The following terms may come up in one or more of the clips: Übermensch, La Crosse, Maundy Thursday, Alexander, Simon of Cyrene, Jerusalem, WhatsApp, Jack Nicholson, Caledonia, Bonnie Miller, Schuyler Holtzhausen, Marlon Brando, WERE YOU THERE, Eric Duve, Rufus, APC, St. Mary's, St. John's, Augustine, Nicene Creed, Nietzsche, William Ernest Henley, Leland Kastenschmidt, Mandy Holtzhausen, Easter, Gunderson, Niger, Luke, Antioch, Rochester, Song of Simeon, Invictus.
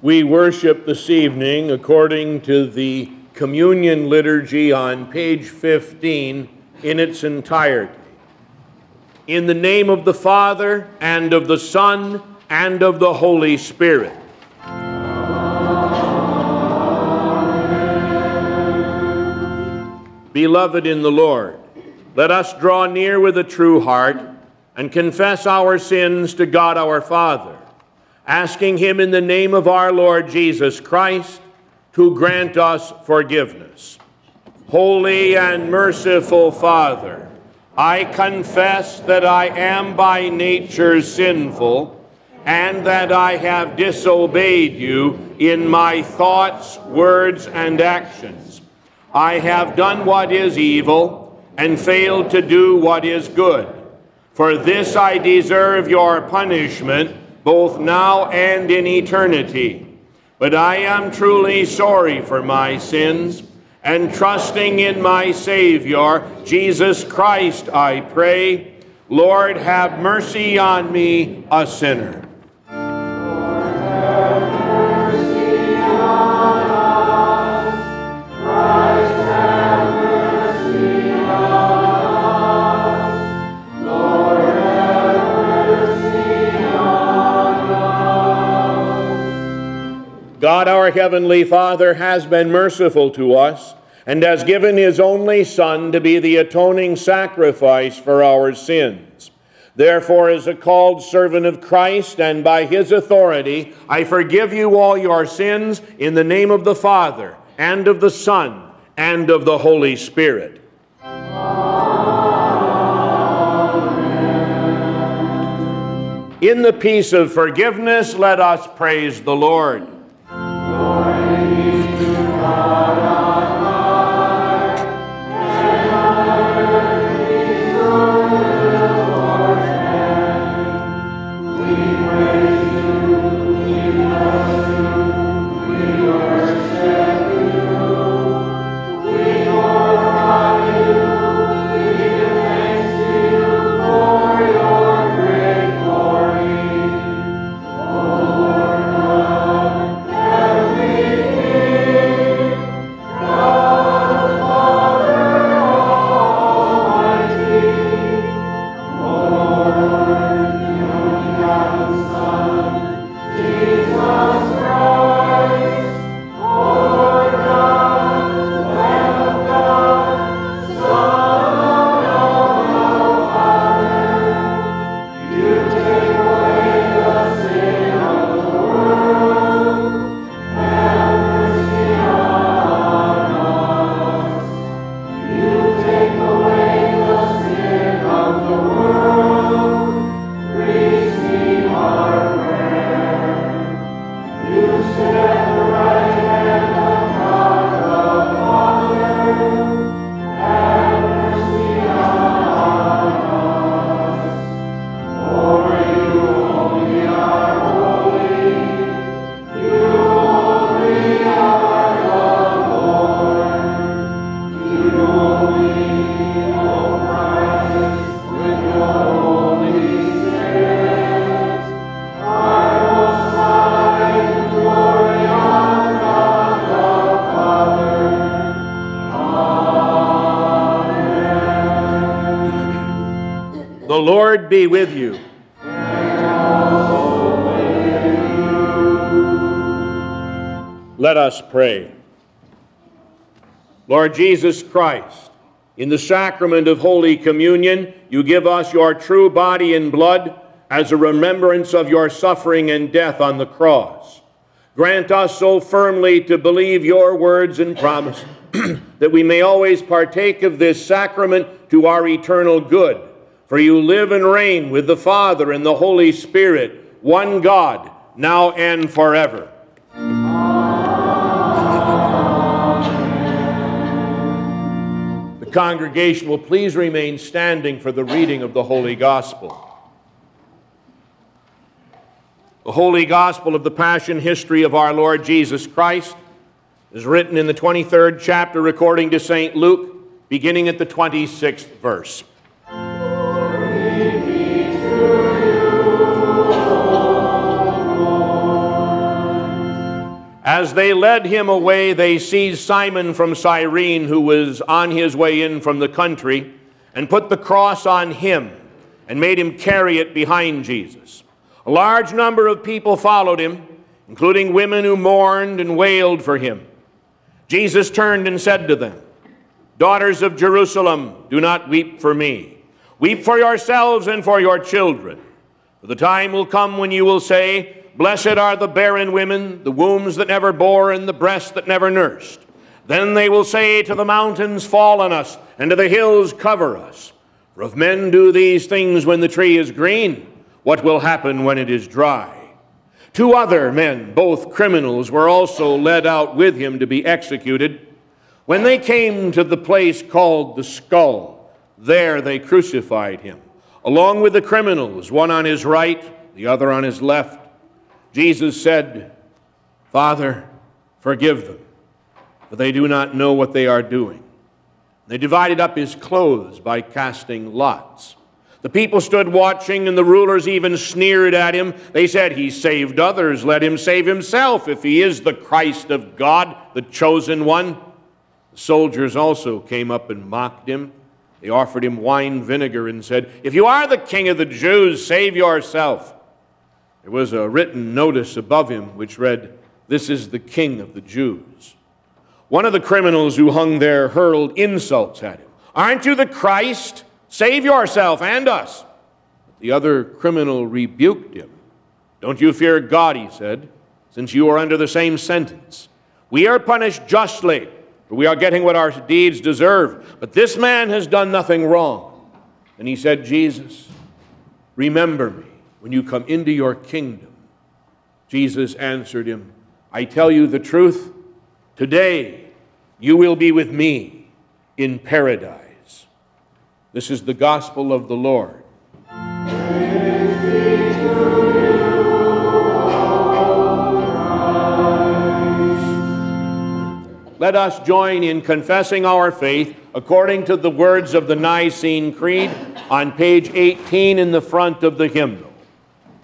We worship this evening according to the Communion Liturgy on page 15 in its entirety. In the name of the Father, and of the Son, and of the Holy Spirit. Amen. Beloved in the Lord, let us draw near with a true heart and confess our sins to God our Father, asking him in the name of our Lord Jesus Christ to grant us forgiveness. Holy and merciful Father, I confess that I am by nature sinful and that I have disobeyed you in my thoughts, words, and actions. I have done what is evil and failed to do what is good. For this I deserve your punishment, both now and in eternity. But I am truly sorry for my sins, and trusting in my Savior, Jesus Christ, I pray, Lord, have mercy on me, a sinner. God our Heavenly Father has been merciful to us and has given His only Son to be the atoning sacrifice for our sins. Therefore, as a called servant of Christ and by His authority, I forgive you all your sins in the name of the Father and of the Son and of the Holy Spirit. Amen. In the peace of forgiveness, let us praise the Lord. Glory to God our Father, and on earth is the will of our hand. We praise you, we bless you, we worship you, we glorify you. Be with you. And also with you. Let us pray. Lord Jesus Christ, in the sacrament of Holy Communion, you give us your true body and blood as a remembrance of your suffering and death on the cross. Grant us so firmly to believe your words and promise that we may always partake of this sacrament to our eternal good. For you live and reign with the Father and the Holy Spirit, one God, now and forever. Amen. The congregation will please remain standing for the reading of the Holy Gospel. The Holy Gospel of the Passion History of our Lord Jesus Christ is written in the 23rd chapter according to St. Luke, beginning at the 26th verse. As they led him away, they seized Simon from Cyrene, who was on his way in from the country, and put the cross on him and made him carry it behind Jesus. A large number of people followed him, including women who mourned and wailed for him. Jesus turned and said to them, "Daughters of Jerusalem, do not weep for me. Weep for yourselves and for your children. For the time will come when you will say, 'Blessed are the barren women, the wombs that never bore, and the breasts that never nursed.' Then they will say to the mountains, 'Fall on us,' and to the hills, 'Cover us.' For if men do these things when the tree is green, what will happen when it is dry?" 2 other men, both criminals, were also led out with him to be executed. When they came to the place called the Skull, there they crucified him, along with the criminals, one on his right, the other on his left. Jesus said, "Father, forgive them, for they do not know what they are doing." They divided up his clothes by casting lots. The people stood watching, and the rulers even sneered at him. They said, "He saved others. Let him save himself, if he is the Christ of God, the chosen one." The soldiers also came up and mocked him. They offered him wine vinegar and said, "If you are the King of the Jews, save yourself." There was a written notice above him which read, This is the King of the Jews. One of the criminals who hung there hurled insults at him. Aren't you the Christ? Save yourself and us. But the other criminal rebuked him. Don't you fear God, he said, since you are under the same sentence. We are punished justly, for we are getting what our deeds deserve. But this man has done nothing wrong. And he said, Jesus, remember me when you come into your kingdom. Jesus answered him, I tell you the truth, today you will be with me in paradise. This is the gospel of the Lord. Let us join in confessing our faith according to the words of the Nicene Creed on page 18 in the front of the hymnal.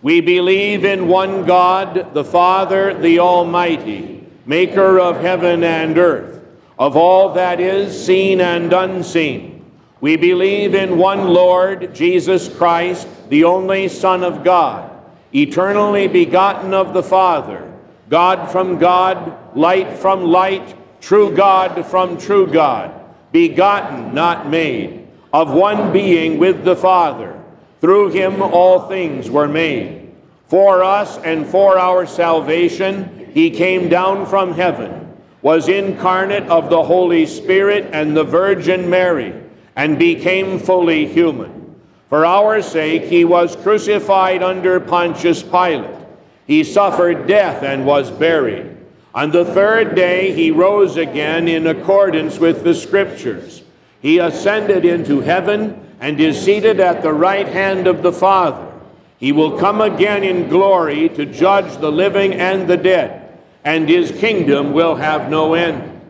We believe in one God, the Father, the Almighty, maker of heaven and earth, of all that is seen and unseen. We believe in one Lord, Jesus Christ, the only Son of God, eternally begotten of the Father, God from God, light from light, true God from true God, begotten, not made, of one being with the Father. Through him all things were made. For us and for our salvation, he came down from heaven, was incarnate of the Holy Spirit and the Virgin Mary, and became fully human. For our sake, he was crucified under Pontius Pilate. He suffered death and was buried. On the third day, he rose again in accordance with the Scriptures. He ascended into heaven and is seated at the right hand of the Father. He will come again in glory to judge the living and the dead, and his kingdom will have no end.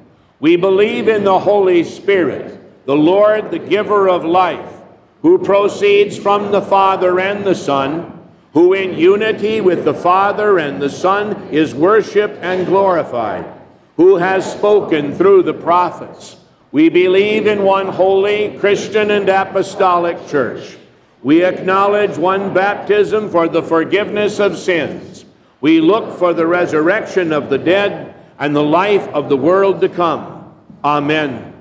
We believe in the Holy Spirit, the Lord, the giver of life, who proceeds from the Father and the Son, who in unity with the Father and the Son is worshiped and glorified, who has spoken through the prophets. We believe in one holy, Christian, and apostolic church. We acknowledge one baptism for the forgiveness of sins. We look for the resurrection of the dead and the life of the world to come. Amen.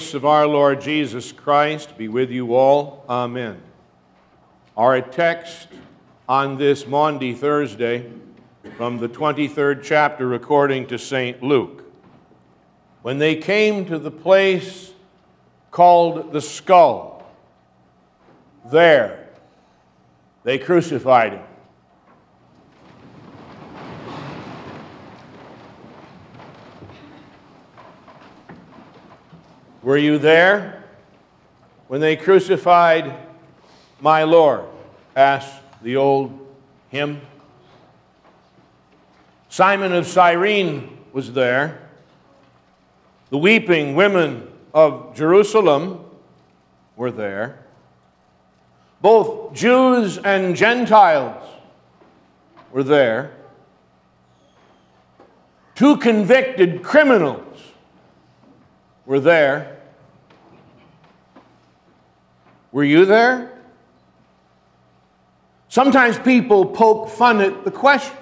grace of our Lord Jesus Christ be with you all. Amen. Our text on this Maundy Thursday from the 23rd chapter according to St. Luke. When they came to the place called the Skull, there they crucified him. Were you there when they crucified my Lord? Asked the old hymn. Simon of Cyrene was there. The weeping women of Jerusalem were there. Both Jews and Gentiles were there. Two convicted criminals were there. Were you there? Sometimes people poke fun at the question.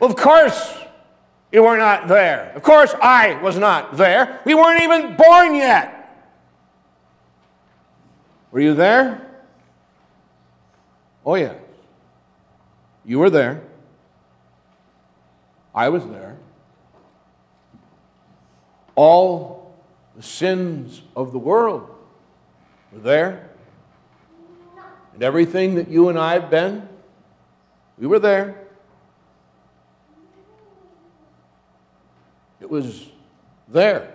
Of course you were not there. Of course I was not there. We weren't even born yet. Were you there? Oh, yeah. You were there. I was there. All the sins of the world were there. And everything that you and I have been, we were there. It was there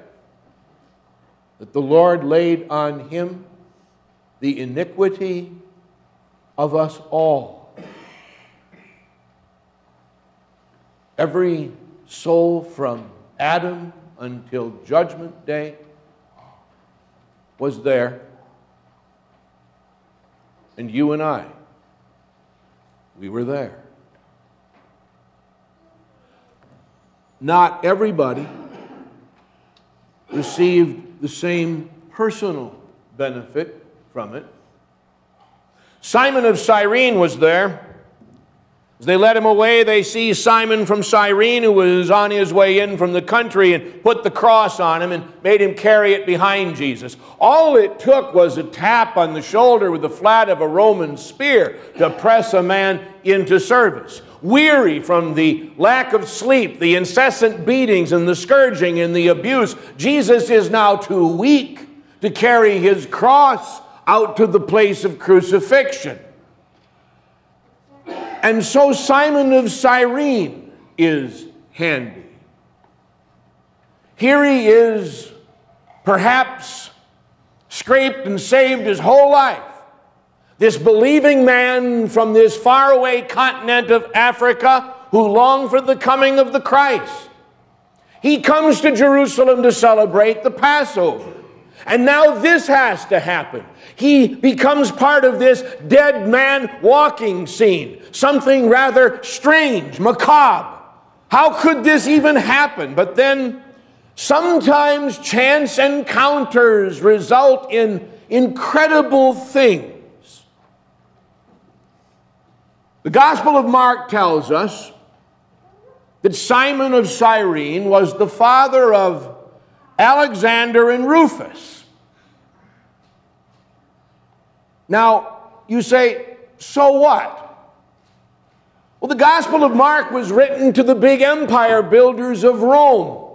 that the Lord laid on him the iniquity of us all. Every soul from Adam until Judgment Day was there. And you and I, we were there. Not everybody received the same personal benefit from it. Simon of Cyrene was there. As they led him away, they see Simon from Cyrene, who was on his way in from the country, and put the cross on him and made him carry it behind Jesus. All it took was a tap on the shoulder with the flat of a Roman spear to press a man into service. Weary from the lack of sleep, the incessant beatings and the scourging and the abuse, Jesus is now too weak to carry his cross out to the place of crucifixion. And so Simon of Cyrene is handy. Here he is, perhaps scraped and saved his whole life. This believing man from this faraway continent of Africa who longed for the coming of the Christ. He comes to Jerusalem to celebrate the Passover. And now this has to happen. He becomes part of this dead man walking scene. Something rather strange, macabre. How could this even happen? But then sometimes chance encounters result in incredible things. The Gospel of Mark tells us that Simon of Cyrene was the father of Alexander and Rufus. Now, you say, so what? Well, the Gospel of Mark was written to the big empire builders of Rome.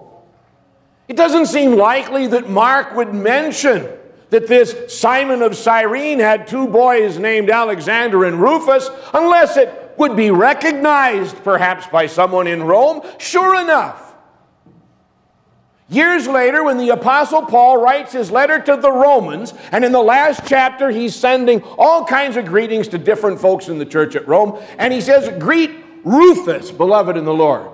It doesn't seem likely that Mark would mention that this Simon of Cyrene had two boys named Alexander and Rufus, unless it would be recognized perhaps by someone in Rome. Sure enough, years later, when the Apostle Paul writes his letter to the Romans, and in the last chapter he's sending all kinds of greetings to different folks in the church at Rome, and he says, "Greet Rufus, beloved in the Lord."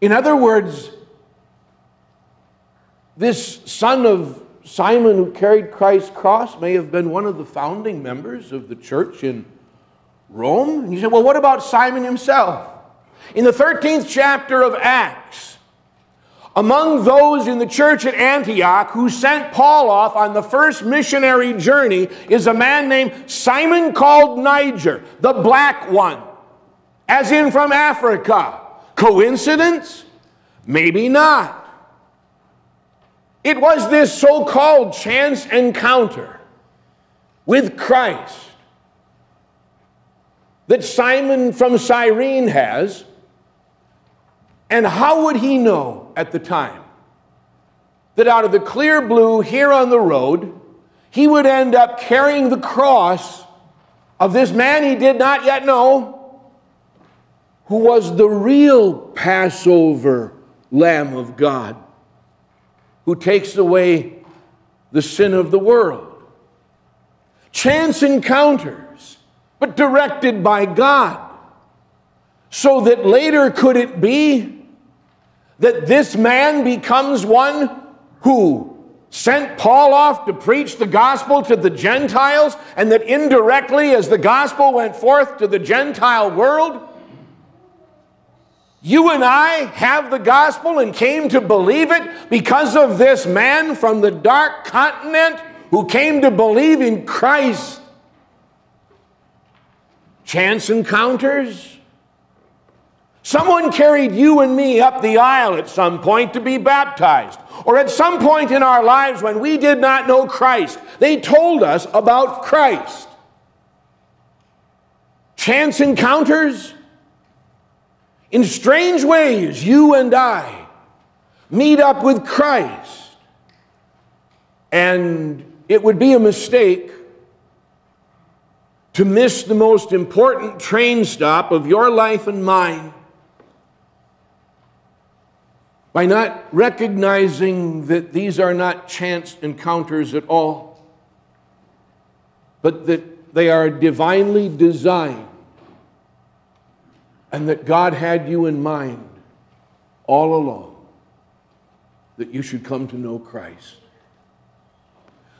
In other words, this son of Simon who carried Christ's cross may have been one of the founding members of the church in Rome. And you say, well, what about Simon himself? In the 13th chapter of Acts, among those in the church at Antioch who sent Paul off on the first missionary journey is a man named Simon called Niger, the black one, as in from Africa. Coincidence? Maybe not. It was this so-called chance encounter with Christ that Simon from Cyrene has. And how would he know at the time that out of the clear blue here on the road, he would end up carrying the cross of this man he did not yet know, who was the real Passover Lamb of God, who takes away the sin of the world. Chance encounters, but directed by God, so that later could it be that this man becomes one who sent Paul off to preach the gospel to the Gentiles, and that indirectly, as the gospel went forth to the Gentile world, you and I have the gospel and came to believe it because of this man from the dark continent who came to believe in Christ. Chance encounters. Someone carried you and me up the aisle at some point to be baptized, or at some point in our lives when we did not know Christ, they told us about Christ. Chance encounters. In strange ways, you and I meet up with Christ. And it would be a mistake to miss the most important train stop of your life and mine by not recognizing that these are not chance encounters at all, but that they are divinely designed, and that God had you in mind all along, that you should come to know Christ.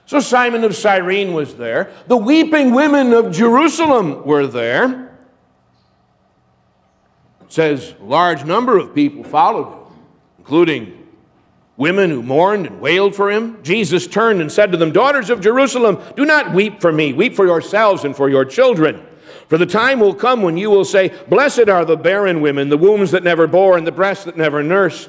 So Simon of Cyrene was there. The weeping women of Jerusalem were there. It says a large number of people followed him, including women who mourned and wailed for him. Jesus turned and said to them, "Daughters of Jerusalem, do not weep for me. Weep for yourselves and for your children. For the time will come when you will say, 'Blessed are the barren women, the wombs that never bore, and the breasts that never nursed.'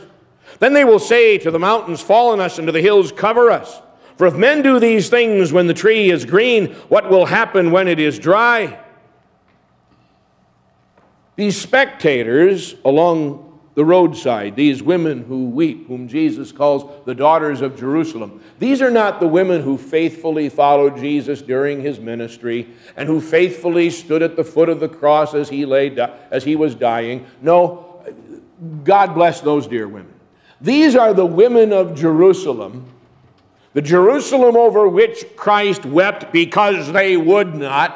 Then they will say to the mountains, 'Fall on us,' and to the hills, 'Cover us.' For if men do these things when the tree is green, what will happen when it is dry?" These spectators along the roadside, these women who weep, whom Jesus calls the daughters of Jerusalem, these are not the women who faithfully followed Jesus during his ministry and who faithfully stood at the foot of the cross as he was dying. No, God bless those dear women. These are the women of Jerusalem, the Jerusalem over which Christ wept because they would not,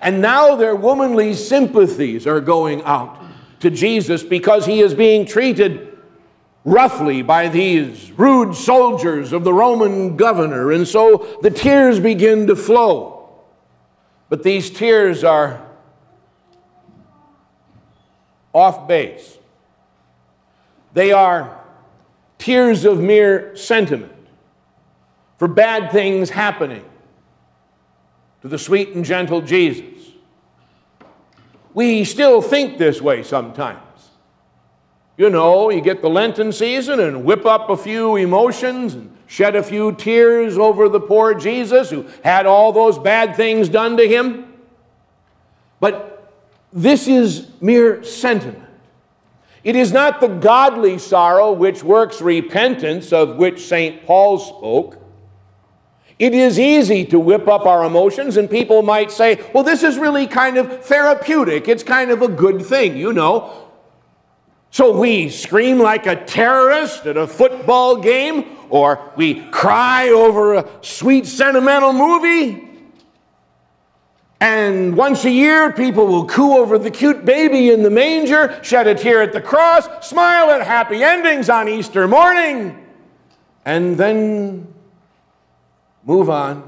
and now their womanly sympathies are going out to Jesus because he is being treated roughly by these rude soldiers of the Roman governor, and so the tears begin to flow. But these tears are off base. They are tears of mere sentiment for bad things happening to the sweet and gentle Jesus. We still think this way sometimes. You know, you get the Lenten season and whip up a few emotions and shed a few tears over the poor Jesus who had all those bad things done to him. But this is mere sentiment. It is not the godly sorrow which works repentance, of which St. Paul spoke. It is easy to whip up our emotions, and people might say, well, this is really kind of therapeutic. It's kind of a good thing, you know. So we scream like a terrorist at a football game, or we cry over a sweet sentimental movie. And once a year, people will coo over the cute baby in the manger, shed a tear at the cross, smile at happy endings on Easter morning, and then move on.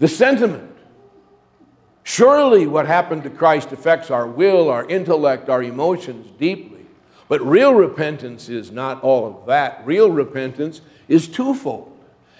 The sentiment. Surely what happened to Christ affects our will, our intellect, our emotions deeply. But real repentance is not all of that. Real repentance is twofold.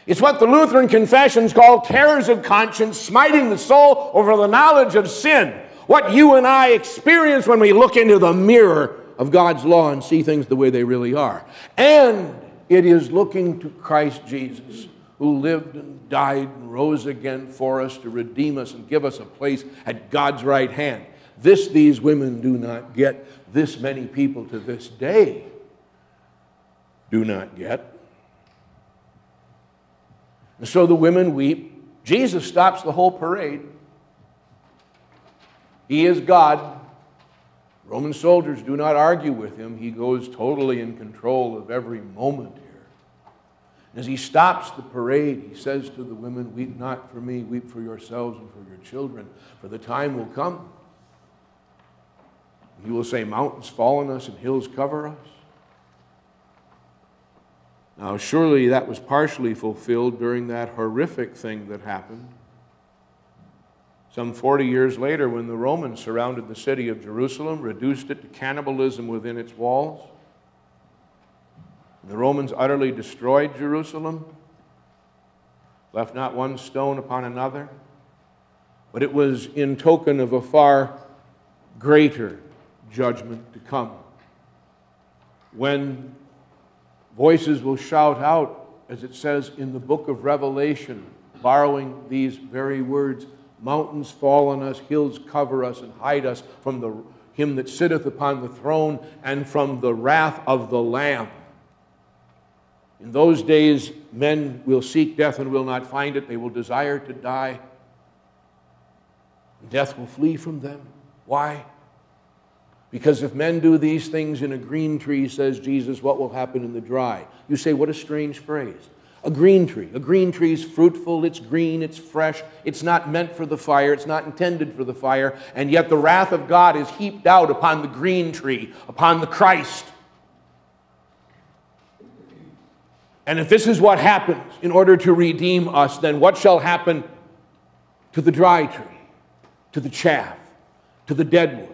It's what the Lutheran confessions call terrors of conscience, smiting the soul over the knowledge of sin. what you and I experience when we look into the mirror of God's law and see things the way they really are. And it is looking to Christ Jesus, who lived and died and rose again for us to redeem us and give us a place at God's right hand. This these women do not get. This many people to this day do not get. And so the women weep. Jesus stops the whole parade. He is God. Roman soldiers do not argue with him. He goes totally in control of every moment here. As he stops the parade, he says to the women, "Weep not for me, weep for yourselves and for your children, for the time will come. You will say, mountains fall on us and hills cover us." Now, surely that was partially fulfilled during that horrific thing that happened some 40 years later when the Romans surrounded the city of Jerusalem, reduced it to cannibalism within its walls. The Romans utterly destroyed Jerusalem, left not one stone upon another, but it was in token of a far greater judgment to come, when voices will shout out, as it says in the book of Revelation, borrowing these very words, "Mountains fall on us, hills cover us and hide us from him that sitteth upon the throne and from the wrath of the Lamb. In those days, men will seek death and will not find it. They will desire to die. Death will flee from them." Why? Because if men do these things in a green tree, says Jesus, what will happen in the dry? You say, what a strange phrase. A green tree. A green tree is fruitful, it's green, it's fresh, it's not meant for the fire, it's not intended for the fire, and yet the wrath of God is heaped out upon the green tree, upon the Christ. And if this is what happens in order to redeem us, then what shall happen to the dry tree, to the chaff, to the deadwood,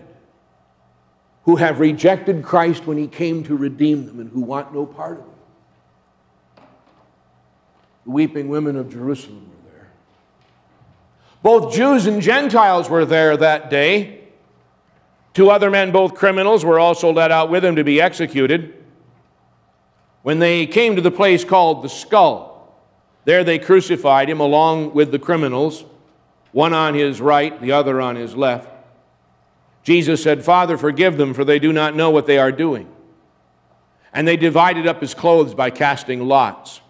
who have rejected Christ when he came to redeem them and who want no part of it? The weeping women of Jerusalem were there. Both Jews and Gentiles were there that day. Two other men, both criminals, were also led out with him to be executed. When they came to the place called the Skull, there they crucified him along with the criminals, one on his right, the other on his left. Jesus said, "Father, forgive them, for they do not know what they are doing." And they divided up his clothes by casting lots.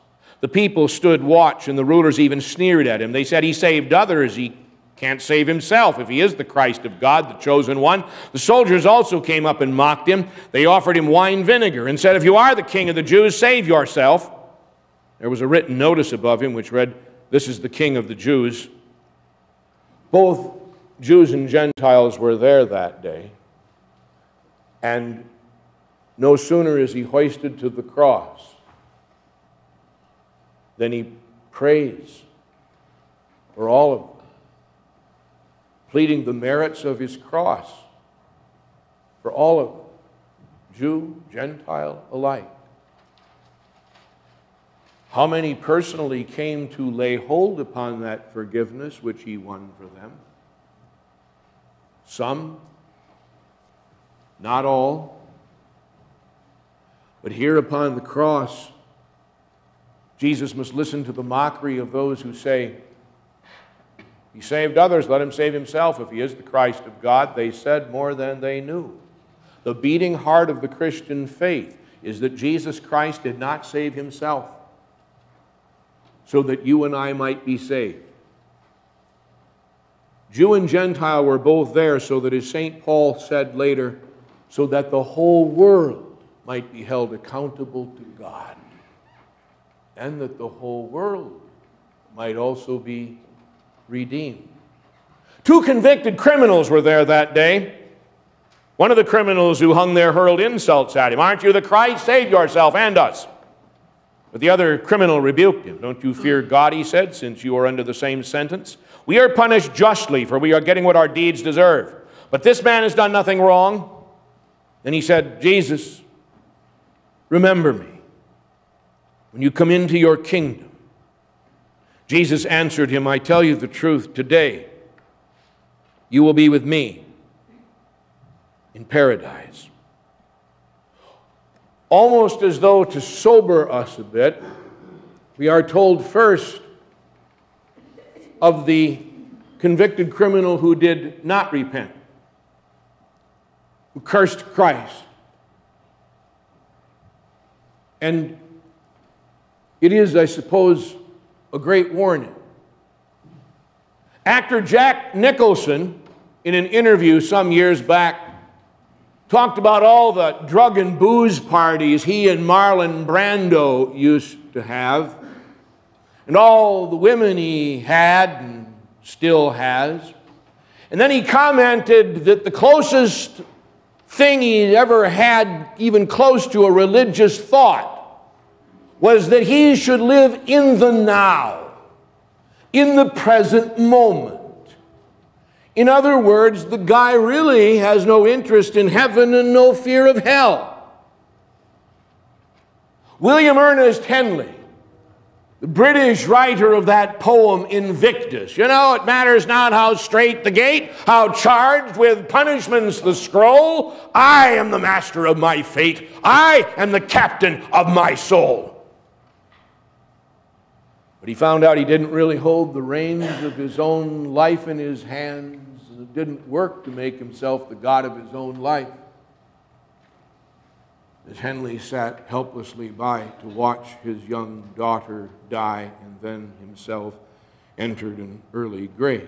The people stood watch, and the rulers even sneered at him. They said, "He saved others. He can't save himself if he is the Christ of God, the chosen one." The soldiers also came up and mocked him. They offered him wine vinegar and said, "If you are the king of the Jews, save yourself." There was a written notice above him which read, "This is the King of the Jews." Both Jews and Gentiles were there that day. And no sooner is he hoisted to the cross than he prays for all of them, pleading the merits of his cross for all of them, Jew, Gentile alike. How many personally came to lay hold upon that forgiveness which he won for them? Some, not all. But here upon the cross, Jesus must listen to the mockery of those who say, "He saved others, let him save himself if he is the Christ of God." They said more than they knew. The beating heart of the Christian faith is that Jesus Christ did not save himself so that you and I might be saved. Jew and Gentile were both there so that, as St. Paul said later, so that the whole world might be held accountable to God, and that the whole world might also be redeemed. Two convicted criminals were there that day. One of the criminals who hung there hurled insults at him. "Aren't you the Christ? Save yourself and us." But the other criminal rebuked him. "Don't you fear God," he said, "since you are under the same sentence? We are punished justly, for we are getting what our deeds deserve. But this man has done nothing wrong." Then he said, "Jesus, remember me when you come into your kingdom." Jesus answered him, "I tell you the truth, today you will be with me in paradise. Almost as though to sober us a bit, we are told first of the convicted criminal who did not repent, who cursed Christ. And it is, I suppose, a great warning. Actor Jack Nicholson, in an interview some years back, talked about all the drug and booze parties he and Marlon Brando used to have, and all the women he had and still has. And then he commented that the closest thing he'd ever had, even close to a religious thought, was that he should live in the now, in the present moment. In other words, the guy really has no interest in heaven and no fear of hell. William Ernest Henley, the British writer of that poem, Invictus. You know, it matters not how straight the gate, how charged with punishments the scroll. I am the master of my fate. I am the captain of my soul. But he found out he didn't really hold the reins of his own life in his hands. It didn't work to make himself the god of his own life. As Henley sat helplessly by to watch his young daughter die and then himself entered an early grave.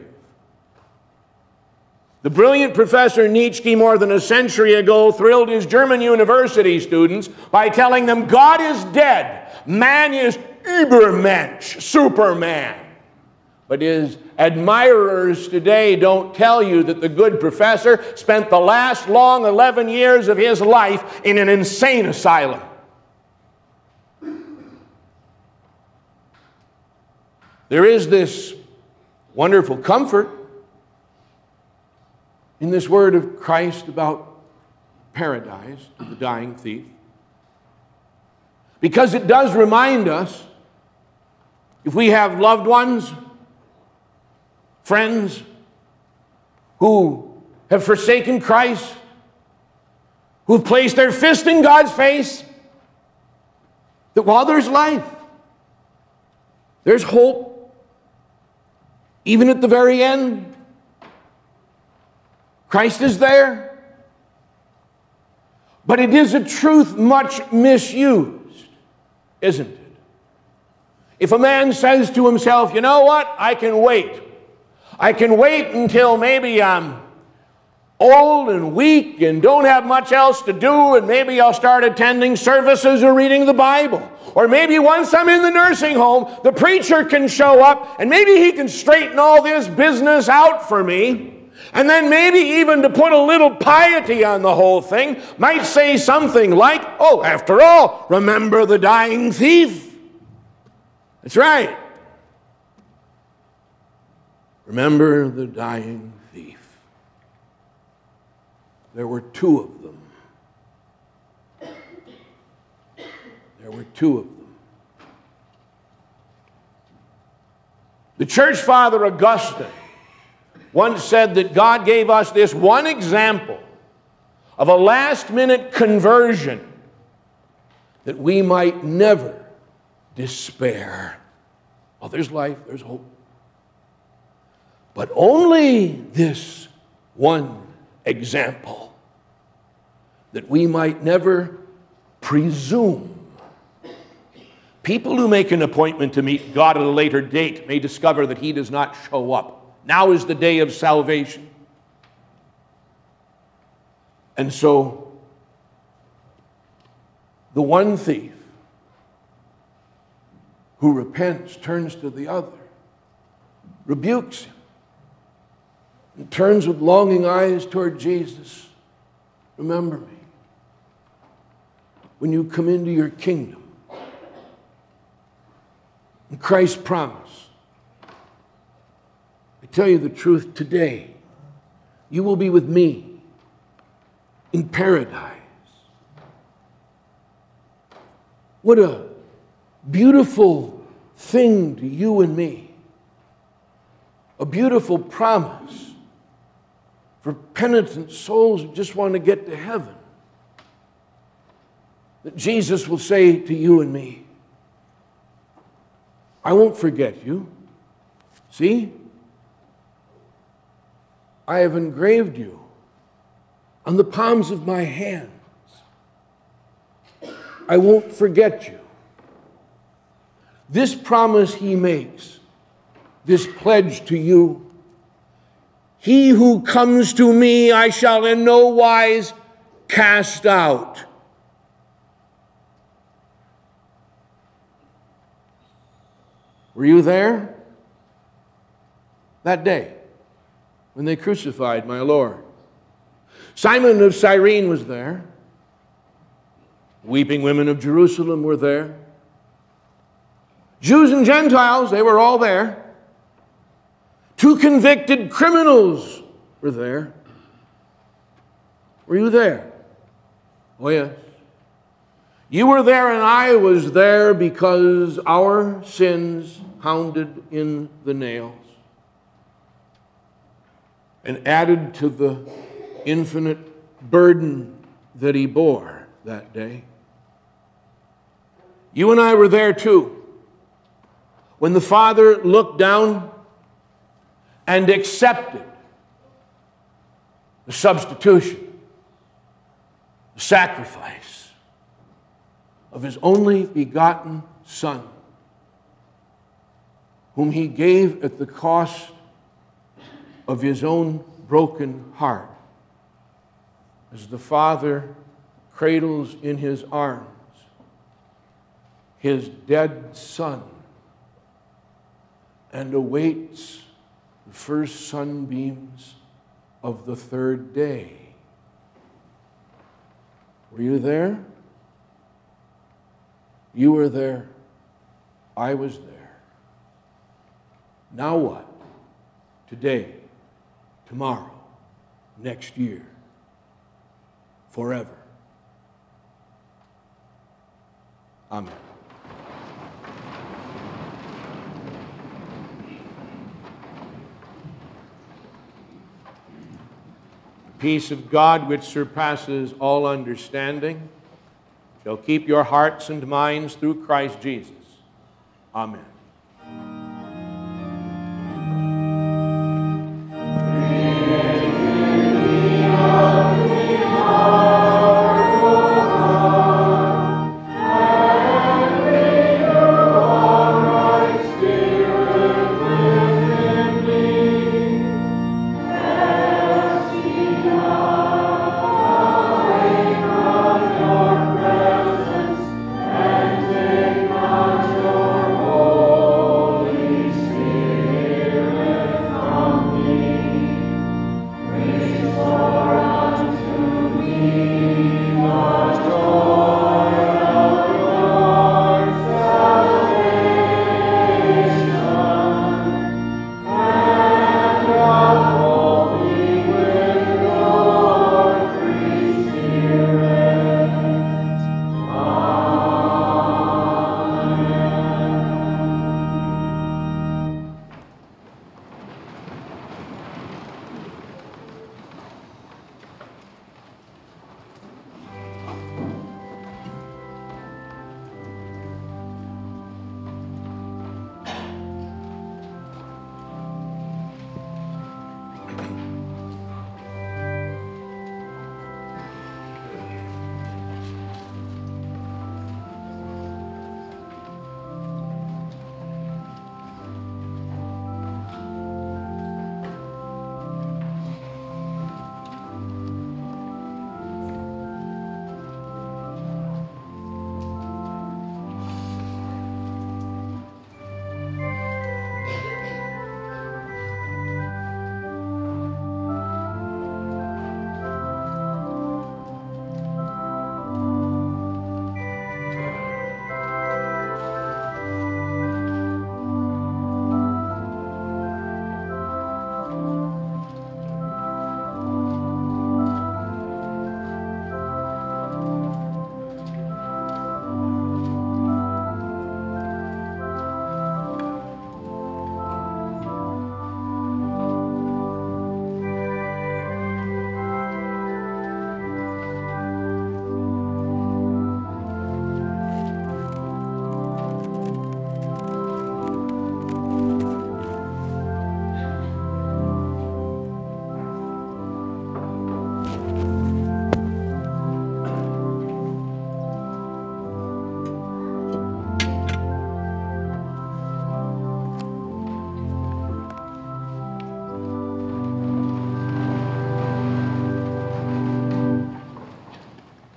The brilliant professor Nietzsche, more than a century ago, thrilled his German university students by telling them, God is dead, man is Übermensch, Superman. But his admirers today don't tell you that the good professor spent the last long 11 years of his life in an insane asylum. There is this wonderful comfort in this word of Christ about paradise to the dying thief, because it does remind us, if we have loved ones, friends who have forsaken Christ, who've placed their fist in God's face, that while there's life, there's hope, even at the very end. Christ is there. But it is a truth much misused, isn't it? If a man says to himself, you know what, I can wait. I can wait until maybe I'm old and weak and don't have much else to do, and maybe I'll start attending services or reading the Bible. Or maybe once I'm in the nursing home, the preacher can show up and maybe he can straighten all this business out for me. And then maybe even, to put a little piety on the whole thing, might say something like, oh, after all, remember the dying thief? That's right. Remember the dying thief. There were two of them. There were two of them. The church father Augustine once said that God gave us this one example of a last-minute conversion that we might never despair. Oh, there's life, there's hope. But only this one example, that we might never presume. People who make an appointment to meet God at a later date may discover that He does not show up. Now is the day of salvation. And so, the one thief who repents turns to the other, rebukes him, and turns with longing eyes toward Jesus. Remember me when you come into your kingdom. And Christ promised, I tell you the truth today, you will be with me in paradise. What a beautiful thing to you and me. A beautiful promise for penitent souls who just want to get to heaven, that Jesus will say to you and me, I won't forget you. See? I have engraved you on the palms of my hands. I won't forget you. This promise he makes, this pledge to you, he who comes to me I shall in no wise cast out. Were you there that day when they crucified my Lord? Simon of Cyrene was there. Weeping women of Jerusalem were there. Jews and Gentiles, they were all there. Two convicted criminals were there. Were you there? Oh, yes. You were there and I was there because our sins hounded in the nails and added to the infinite burden that he bore that day. You and I were there too when the Father looked down and accepted the substitution, the sacrifice of his only begotten Son, whom he gave at the cost of his own broken heart, as the Father cradles in his arms his dead son and awaits the first sunbeams of the third day. Were you there? You were there. I was there. Now what? Today, tomorrow, next year, forever. Amen. The peace of God, which surpasses all understanding, shall keep your hearts and minds through Christ Jesus. Amen.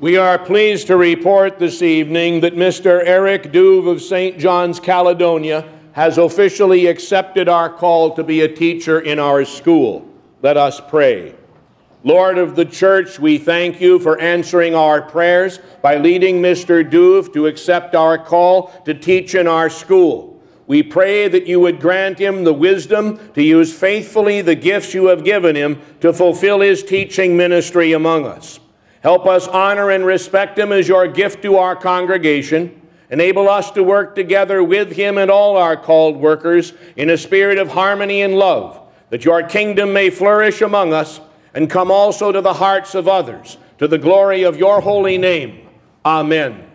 We are pleased to report this evening that Mr. Eric Duve of St. John's, Caledonia, has officially accepted our call to be a teacher in our school. Let us pray. Lord of the Church, we thank you for answering our prayers by leading Mr. Duve to accept our call to teach in our school. We pray that you would grant him the wisdom to use faithfully the gifts you have given him to fulfill his teaching ministry among us. Help us honor and respect him as your gift to our congregation. Enable us to work together with him and all our called workers in a spirit of harmony and love, that your kingdom may flourish among us and come also to the hearts of others, to the glory of your holy name. Amen.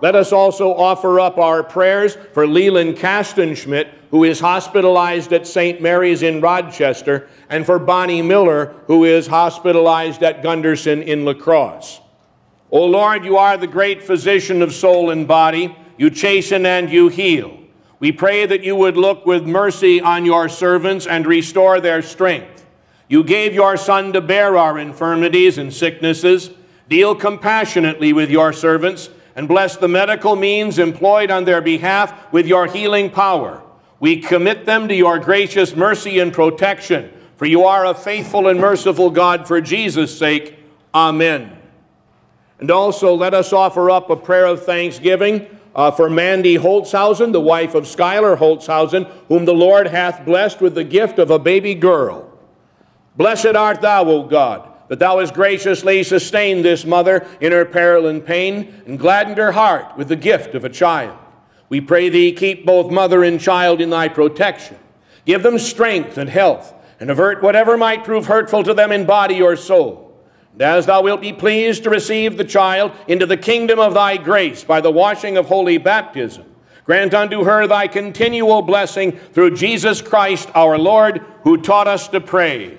Let us also offer up our prayers for Leland Kastenschmidt, who is hospitalized at St. Mary's in Rochester, and for Bonnie Miller, who is hospitalized at Gunderson in La Crosse. O Lord, you are the great physician of soul and body. You chasten and you heal. We pray that you would look with mercy on your servants and restore their strength. You gave your Son to bear our infirmities and sicknesses. Deal compassionately with your servants, and bless the medical means employed on their behalf with your healing power. We commit them to your gracious mercy and protection, for you are a faithful and merciful God, for Jesus' sake. Amen. And also let us offer up a prayer of thanksgiving for Mandy Holtzhausen, the wife of Schuyler Holtzhausen, whom the Lord hath blessed with the gift of a baby girl. Blessed art thou, O God, that thou hast graciously sustained this mother in her peril and pain, and gladdened her heart with the gift of a child. We pray thee, keep both mother and child in thy protection. Give them strength and health, and avert whatever might prove hurtful to them in body or soul. And as thou wilt be pleased to receive the child into the kingdom of thy grace by the washing of holy baptism, grant unto her thy continual blessing through Jesus Christ our Lord, who taught us to pray.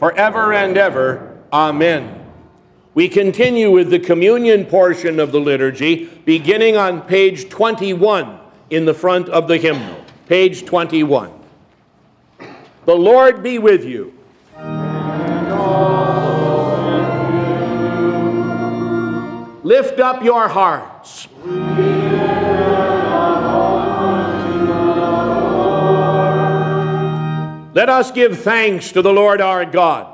forever and ever. Amen. We continue with the communion portion of the liturgy, beginning on page 21 in the front of the hymnal. Page 21. The Lord be with you. And also with you. Lift up your hearts. We lift up unto the Lord. Let us give thanks to the Lord our God.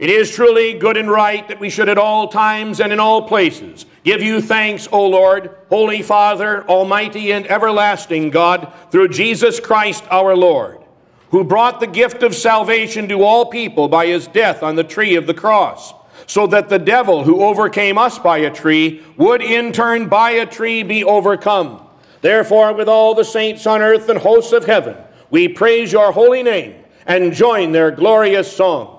It is truly good and right that we should at all times and in all places give you thanks, O Lord, Holy Father, almighty and everlasting God, through Jesus Christ our Lord, who brought the gift of salvation to all people by his death on the tree of the cross, so that the devil who overcame us by a tree would in turn by a tree be overcome. Therefore, with all the saints on earth and hosts of heaven, we praise your holy name and join their glorious song.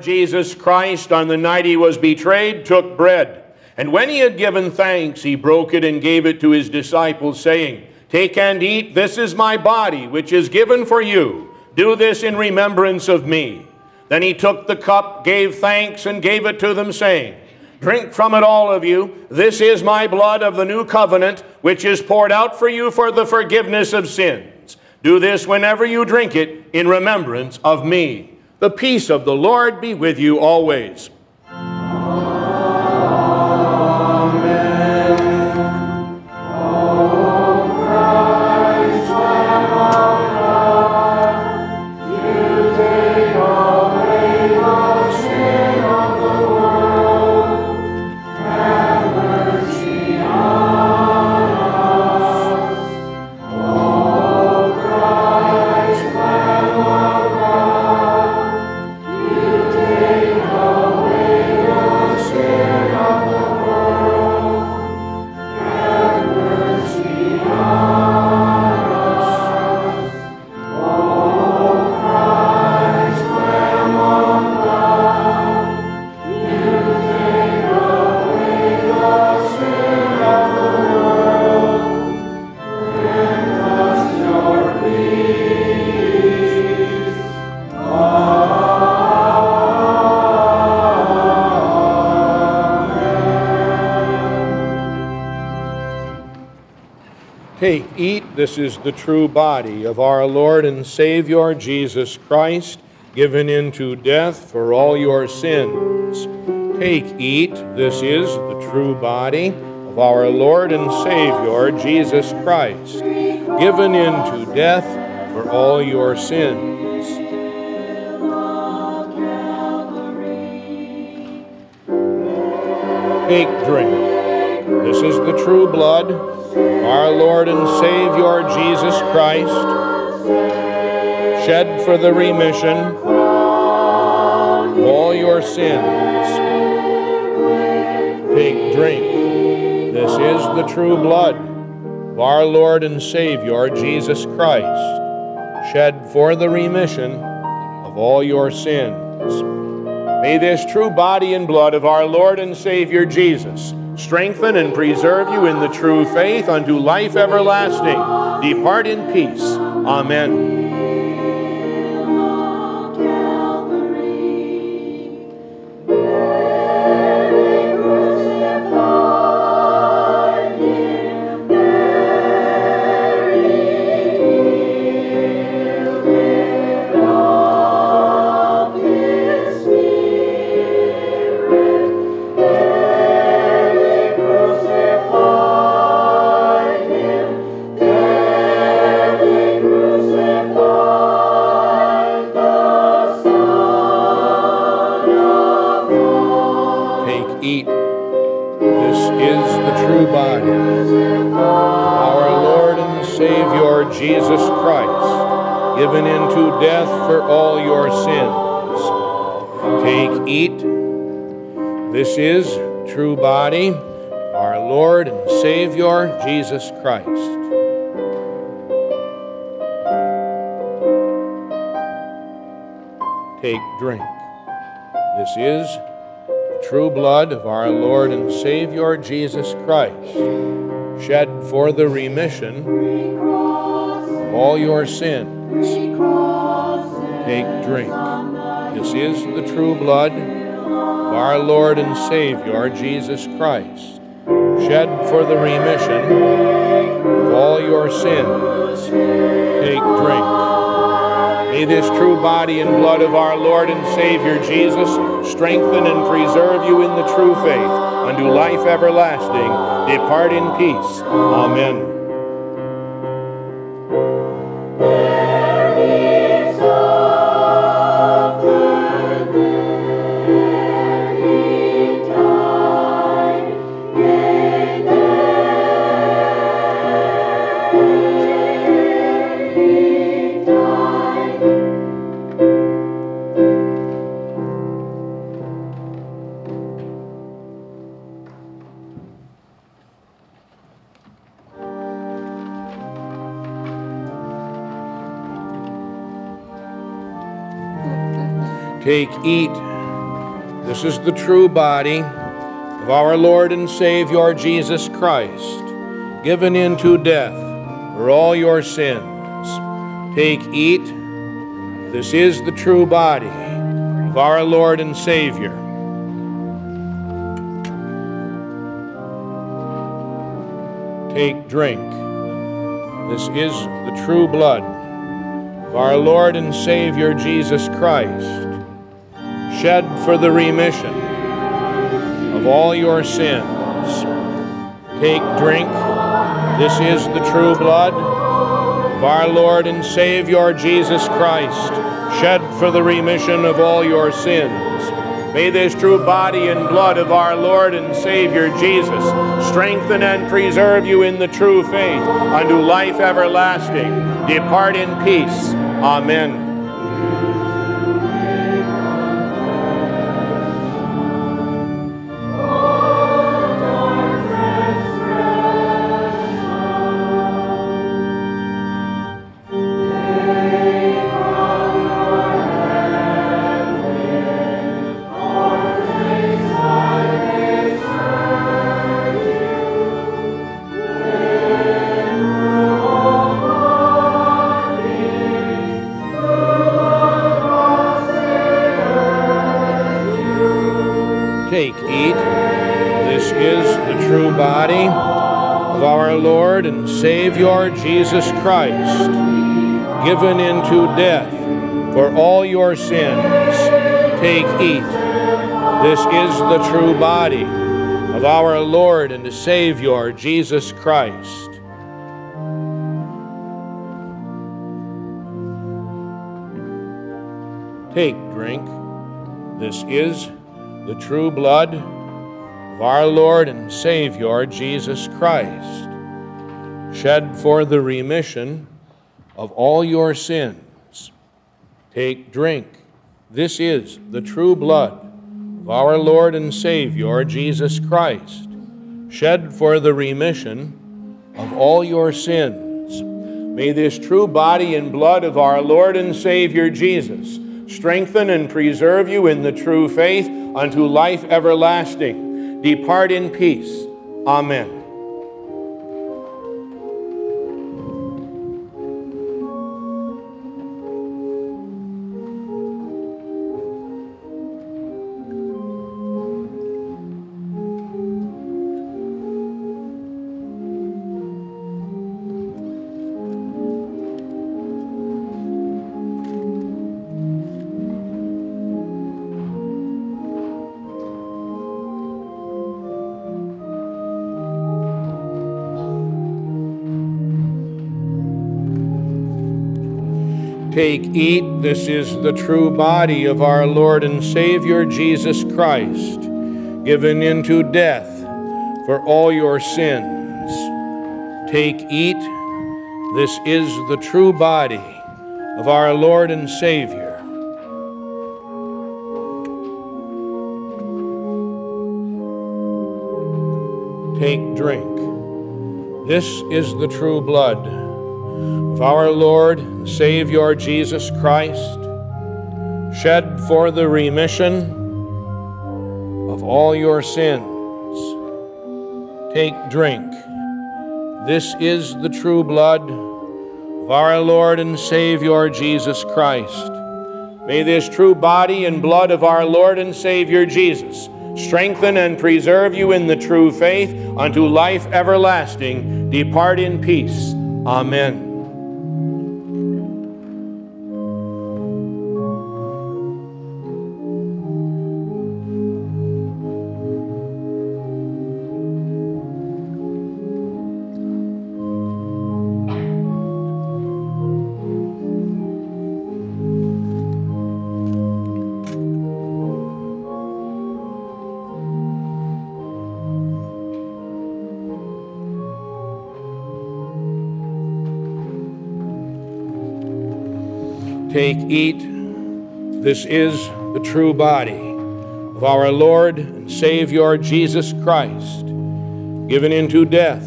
Jesus Christ, on the night he was betrayed, took bread, and when he had given thanks, he broke it and gave it to his disciples, saying, "Take and eat, this is my body, which is given for you. Do this in remembrance of me." Then he took the cup, gave thanks, and gave it to them, saying, Drink from it, all of you. This is my blood of the new covenant, which is poured out for you for the forgiveness of sins. Do this whenever you drink it in remembrance of me. The peace of the Lord be with you always. This is the true body of our Lord and Savior Jesus Christ, given into death for all your sins. Take, eat. This is the true body of our Lord and Savior Jesus Christ, given into death for all your sins. Take, drink. This is the true blood, our Lord and Savior Jesus Christ, shed for the remission of all your sins. Take, drink. This is the true blood of our Lord and Savior Jesus Christ, shed for the remission of all your sins. May this true body and blood of our Lord and Savior Jesus strengthen and preserve you in the true faith unto life everlasting. Depart in peace. Amen. Our Lord and Savior, Jesus Christ. Take, drink. This is the true blood of our Lord and Savior, Jesus Christ, shed for the remission of all your sins. Take, drink. This is the true blood, our Lord and Savior, Jesus Christ, shed for the remission of all your sins. Take, drink. May this true body and blood of our Lord and Savior, Jesus, strengthen and preserve you in the true faith unto life everlasting. Depart in peace. Amen. Take, eat. This is the true body of our Lord and Savior Jesus Christ, given into death for all your sins. Take, eat. This is the true body of our Lord and Savior. Take, drink. This is the true blood of our Lord and Savior Jesus Christ, shed for the remission of all your sins. Take, drink. This is the true blood of our Lord and Savior Jesus Christ, shed for the remission of all your sins. May this true body and blood of our Lord and Savior Jesus strengthen and preserve you in the true faith unto life everlasting. Depart in peace. Amen. Savior Jesus Christ, given into death for all your sins, take, eat. This is the true body of our Lord and Savior Jesus Christ. Take, drink. This is the true blood of our Lord and Savior Jesus Christ, shed for the remission of all your sins. Take, drink. This is the true blood of our Lord and Savior Jesus Christ, shed for the remission of all your sins. May this true body and blood of our Lord and Savior Jesus strengthen and preserve you in the true faith unto life everlasting. Depart in peace. Amen. Take, eat. This is the true body of our Lord and Savior Jesus Christ, given into death for all your sins. Take, eat. This is the true body of our Lord and Savior. Take, drink. This is the true blood of our Lord and Savior Jesus Christ, shed for the remission of all your sins. Take, drink. This is the true blood of our Lord and Savior Jesus Christ. May this true body and blood of our Lord and Savior Jesus strengthen and preserve you in the true faith unto life everlasting. Depart in peace. Amen. Take, eat. This is the true body of our Lord and Savior Jesus Christ, given into death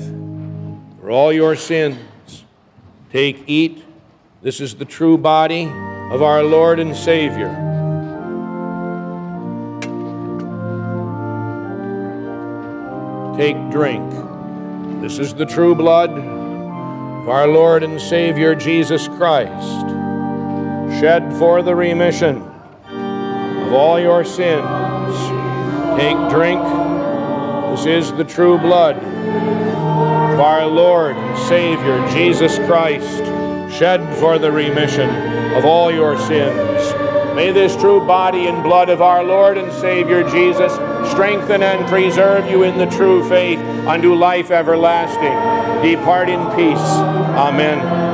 for all your sins. Take, eat. This is the true body of our Lord and Savior. Take, drink. This is the true blood of our Lord and Savior Jesus Christ, shed for the remission of of all your sins. Take, drink. This is the true blood of our Lord and Savior Jesus Christ, shed for the remission of all your sins. May this true body and blood of our Lord and Savior Jesus strengthen and preserve you in the true faith unto life everlasting. Depart in peace. Amen.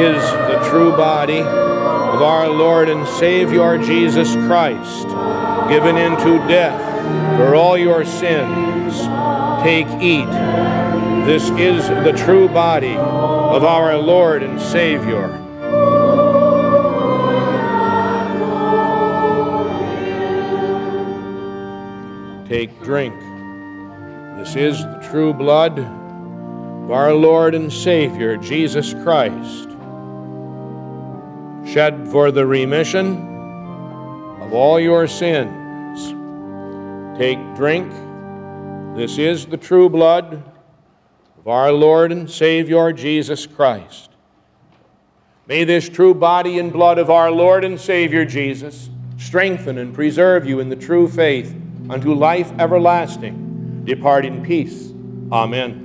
Is the true body of our Lord and Savior Jesus Christ, given into death for all your sins. Take, eat. This is the true body of our Lord and Savior. Take, drink. This is the true blood of our Lord and Savior Jesus Christ, shed for the remission of all your sins. Take, drink. This is the true blood of our Lord and Savior Jesus Christ. May this true body and blood of our Lord and Savior Jesus strengthen and preserve you in the true faith unto life everlasting. Depart in peace. Amen.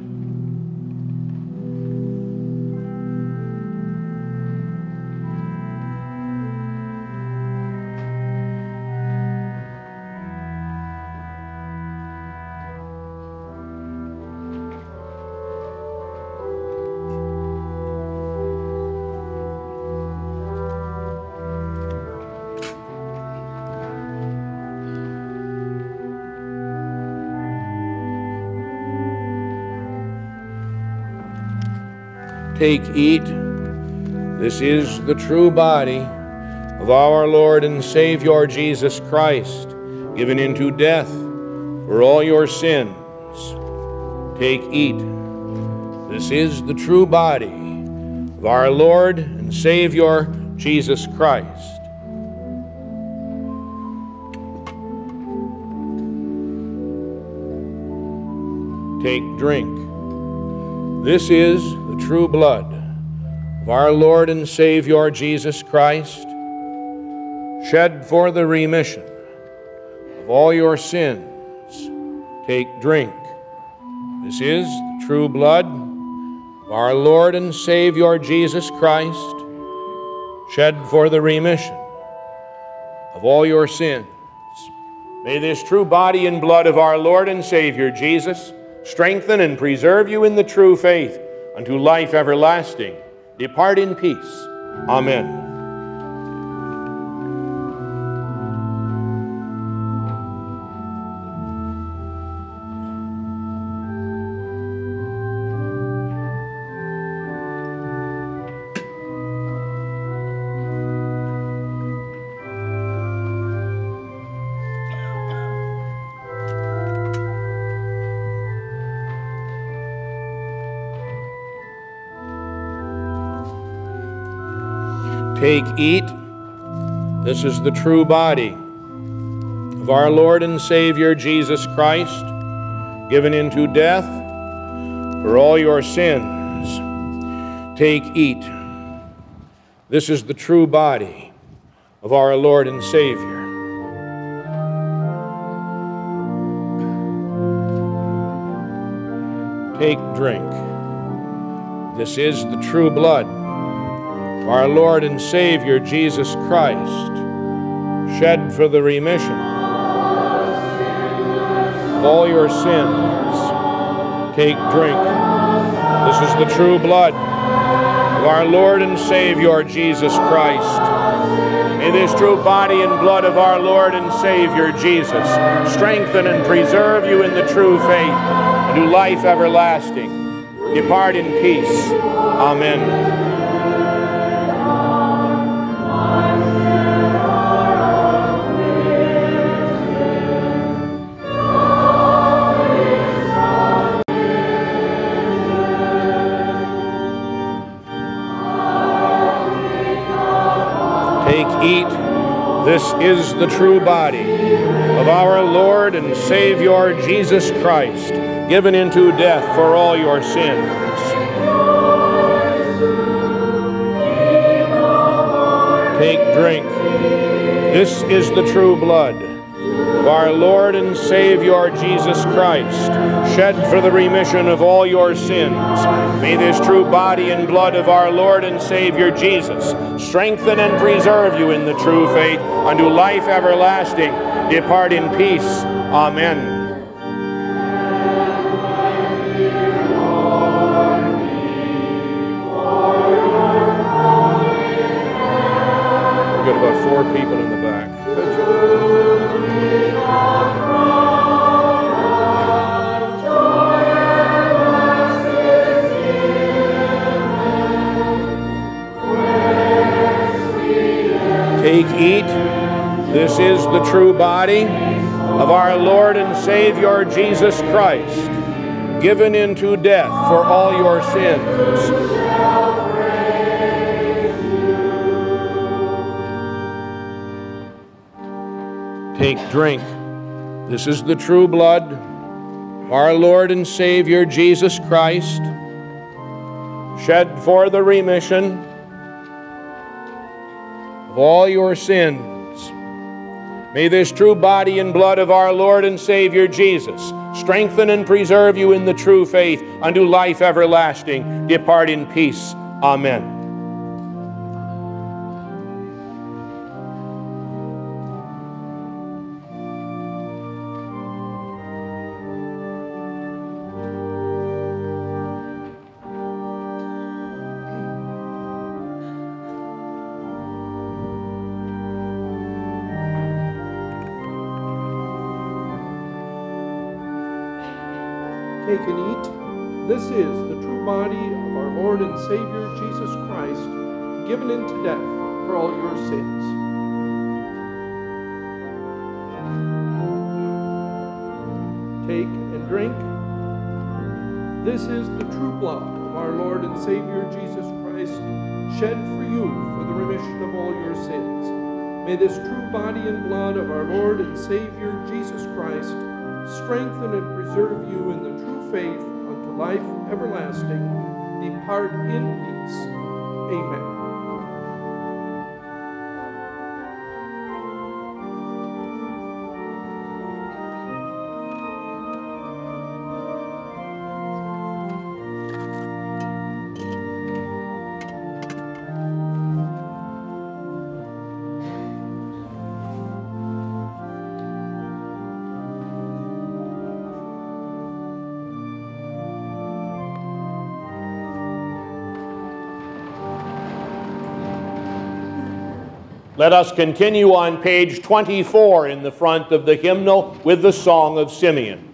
Take, eat. This is the true body of our Lord and Savior Jesus Christ, given into death for all your sins. Take, eat. This is the true body of our Lord and Savior Jesus Christ. Take, drink. This is the true blood of our Lord and Savior Jesus Christ, shed for the remission of all your sins. Take, drink. This is the true blood of our Lord and Savior Jesus Christ, shed for the remission of all your sins. May this true body and blood of our Lord and Savior Jesus strengthen and preserve you in the true faith unto life everlasting. Depart in peace. Amen. Take, eat. This is the true body of our Lord and Savior Jesus Christ, given into death for all your sins. Take, eat. This is the true body of our Lord and Savior. Take, drink. This is the true blood our Lord and Savior Jesus Christ, shed for the remission of all your sins. Take, drink. This is the true blood of our Lord and Savior Jesus Christ. May this true body and blood of our Lord and Savior Jesus strengthen and preserve you in the true faith and to life everlasting. Depart in peace. Amen. This is the true body of our Lord and Savior Jesus Christ, given into death for all your sins. Take, drink. This is the true blood of our Lord and Savior Jesus Christ, shed for the remission of all your sins. May this true body and blood of our Lord and Savior Jesus strengthen and preserve you in the true faith unto life everlasting. Depart in peace. Amen. People in the back. Take, eat. This is the true body of our Lord and Savior Jesus Christ, given into death for all your sins. Take, drink. This is the true blood, our Lord and Savior Jesus Christ, shed for the remission of all your sins. May this true body and blood of our Lord and Savior Jesus strengthen and preserve you in the true faith unto life everlasting. Depart in peace. Amen. This is the true body of our Lord and Savior Jesus Christ, given into death for all your sins. Take and drink. This is the true blood of our Lord and Savior Jesus Christ, shed for you for the remission of all your sins. May this true body and blood of our Lord and Savior Jesus Christ strengthen and preserve you in the true faith unto life everlasting. Depart in peace. Amen. Let us continue on page 24 in the front of the hymnal with the Song of Simeon.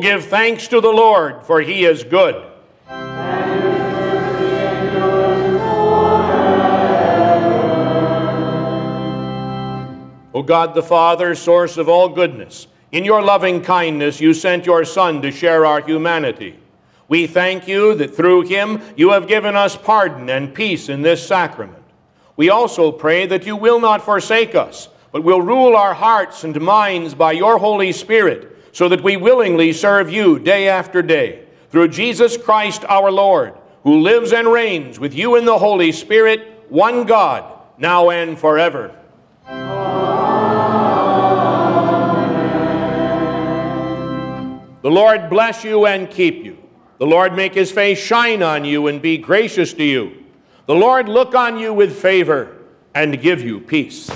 Give thanks to the Lord, for he is good. O God the Father, source of all goodness, in your loving kindness you sent your Son to share our humanity. We thank you that through him you have given us pardon and peace in this sacrament. We also pray that you will not forsake us, but will rule our hearts and minds by your Holy Spirit, so that we willingly serve you day after day, through Jesus Christ our Lord, who lives and reigns with you in the Holy Spirit, one God, now and forever. Amen. The Lord bless you and keep you. The Lord make his face shine on you and be gracious to you. The Lord look on you with favor and give you peace.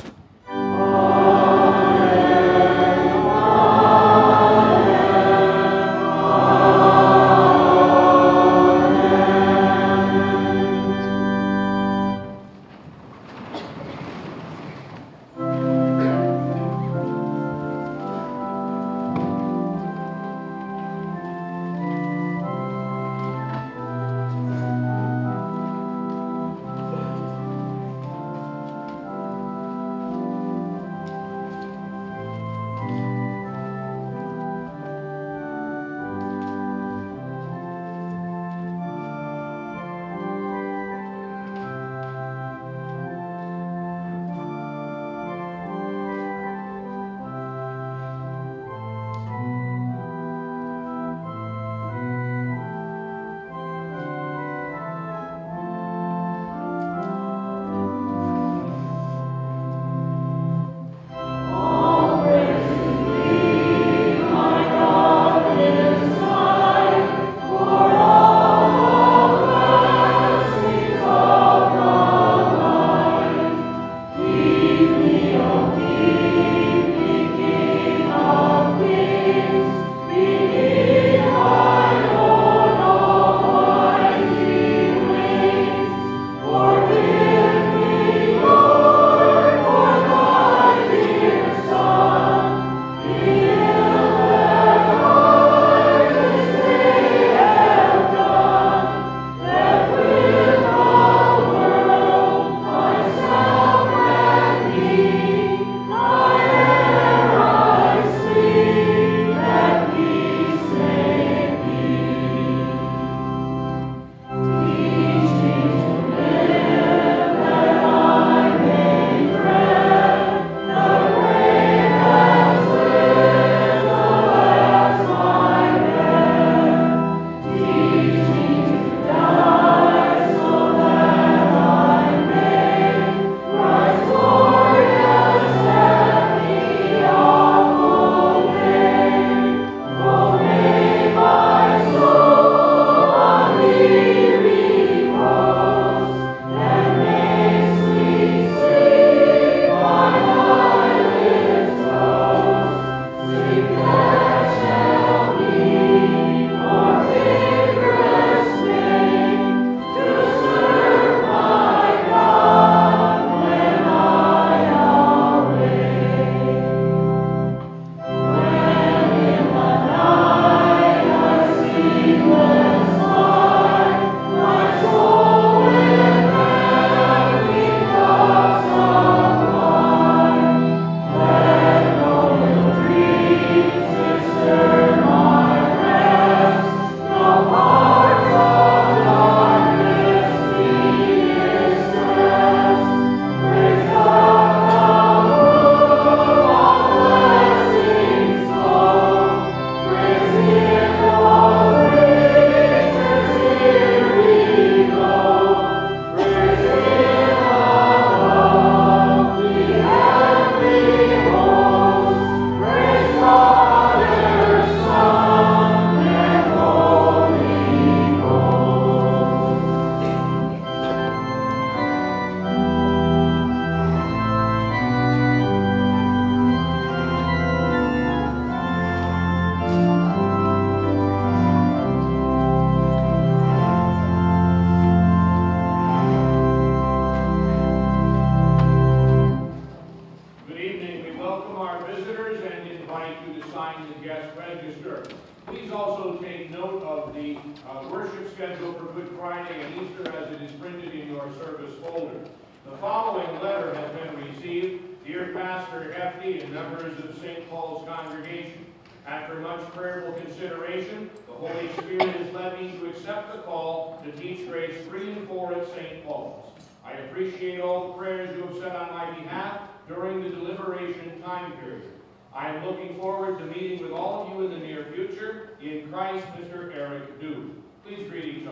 I am looking forward to meeting with all of you in the near future. In Christ, Mr. Eric Duve. Please greet each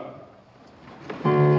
other.